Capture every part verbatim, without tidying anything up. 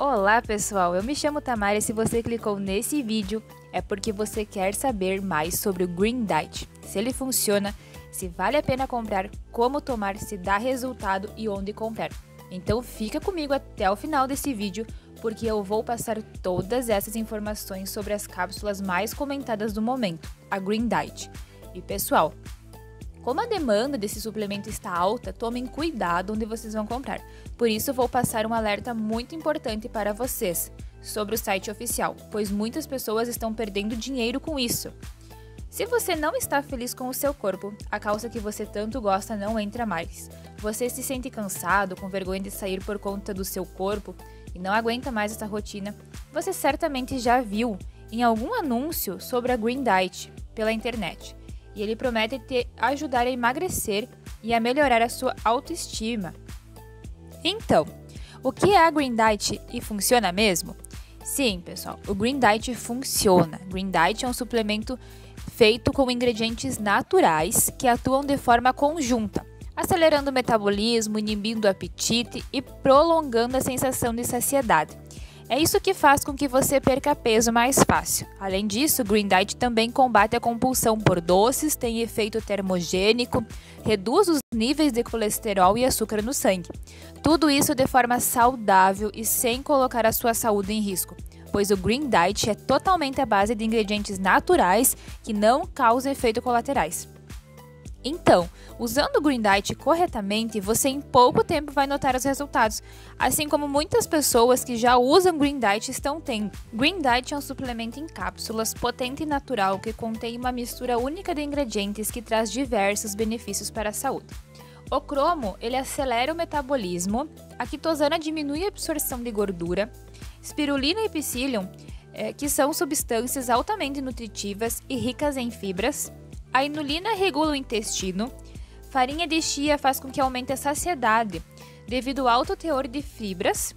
Olá pessoal, eu me chamo Tamara e se você clicou nesse vídeo é porque você quer saber mais sobre o Green Diet, se ele funciona, se vale a pena comprar, como tomar, se dá resultado e onde comprar. Então fica comigo até o final desse vídeo porque eu vou passar todas essas informações sobre as cápsulas mais comentadas do momento, a Green Diet. E pessoal, como a demanda desse suplemento está alta, tomem cuidado onde vocês vão comprar. Por isso, vou passar um alerta muito importante para vocês sobre o site oficial, pois muitas pessoas estão perdendo dinheiro com isso. Se você não está feliz com o seu corpo, a calça que você tanto gosta não entra mais. Você se sente cansado, com vergonha de sair por conta do seu corpo e não aguenta mais essa rotina, você certamente já viu em algum anúncio sobre a Green Diet pela internet. E ele promete te ajudar a emagrecer e a melhorar a sua autoestima. Então, o que é a Green Diet e funciona mesmo? Sim, pessoal, o Green Diet funciona. Green Diet é um suplemento feito com ingredientes naturais que atuam de forma conjunta, acelerando o metabolismo, inibindo o apetite e prolongando a sensação de saciedade. É isso que faz com que você perca peso mais fácil. Além disso, o Green Diet também combate a compulsão por doces, tem efeito termogênico, reduz os níveis de colesterol e açúcar no sangue. Tudo isso de forma saudável e sem colocar a sua saúde em risco, pois o Green Diet é totalmente à base de ingredientes naturais que não causam efeitos colaterais. Então, usando o Green Diet corretamente, você em pouco tempo vai notar os resultados, assim como muitas pessoas que já usam Green Diet estão tendo. Green Diet é um suplemento em cápsulas, potente e natural, que contém uma mistura única de ingredientes que traz diversos benefícios para a saúde. O cromo, ele acelera o metabolismo, a quitosana diminui a absorção de gordura, espirulina e psyllium, eh, que são substâncias altamente nutritivas e ricas em fibras. A inulina regula o intestino, farinha de chia faz com que aumente a saciedade devido ao alto teor de fibras,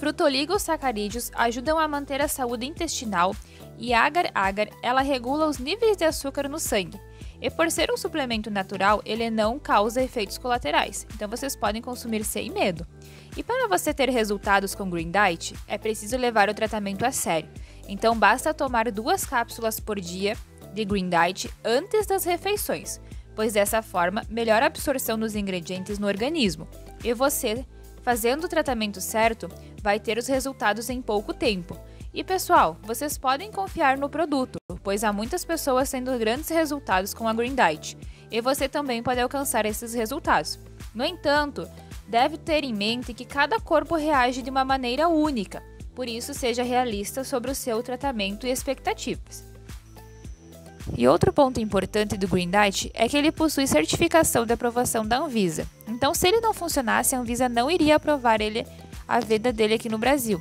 frutoligosacarídeos ajudam a manter a saúde intestinal e a agar-agar, ela regula os níveis de açúcar no sangue. E por ser um suplemento natural, ele não causa efeitos colaterais, então vocês podem consumir sem medo. E para você ter resultados com Green Diet, é preciso levar o tratamento a sério, então basta tomar duas cápsulas por dia de Green Diet antes das refeições, pois dessa forma melhora a absorção dos ingredientes no organismo e você, fazendo o tratamento certo, vai ter os resultados em pouco tempo. E pessoal, vocês podem confiar no produto, pois há muitas pessoas tendo grandes resultados com a Green Diet e você também pode alcançar esses resultados. No entanto, deve ter em mente que cada corpo reage de uma maneira única, por isso seja realista sobre o seu tratamento e expectativas. E outro ponto importante do Green Diet é que ele possui certificação de aprovação da Anvisa. Então, se ele não funcionasse, a Anvisa não iria aprovar ele, a venda dele aqui no Brasil.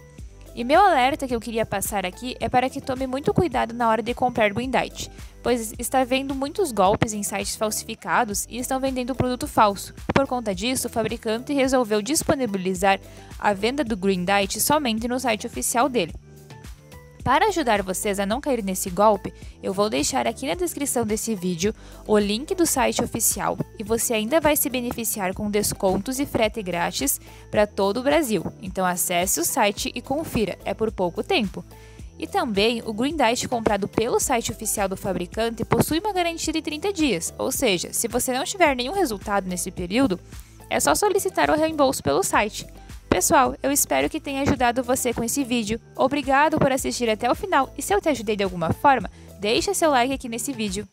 E meu alerta que eu queria passar aqui é para que tome muito cuidado na hora de comprar Green Diet, pois está havendo muitos golpes em sites falsificados e estão vendendo um produto falso. Por conta disso, o fabricante resolveu disponibilizar a venda do Green Diet somente no site oficial dele. Para ajudar vocês a não cair nesse golpe, eu vou deixar aqui na descrição desse vídeo o link do site oficial e você ainda vai se beneficiar com descontos e frete grátis para todo o Brasil. Então acesse o site e confira, é por pouco tempo. E também o Green Diet comprado pelo site oficial do fabricante possui uma garantia de trinta dias, ou seja, se você não tiver nenhum resultado nesse período, é só solicitar o reembolso pelo site. Pessoal, eu espero que tenha ajudado você com esse vídeo. Obrigado por assistir até o final e se eu te ajudei de alguma forma, deixa seu like aqui nesse vídeo.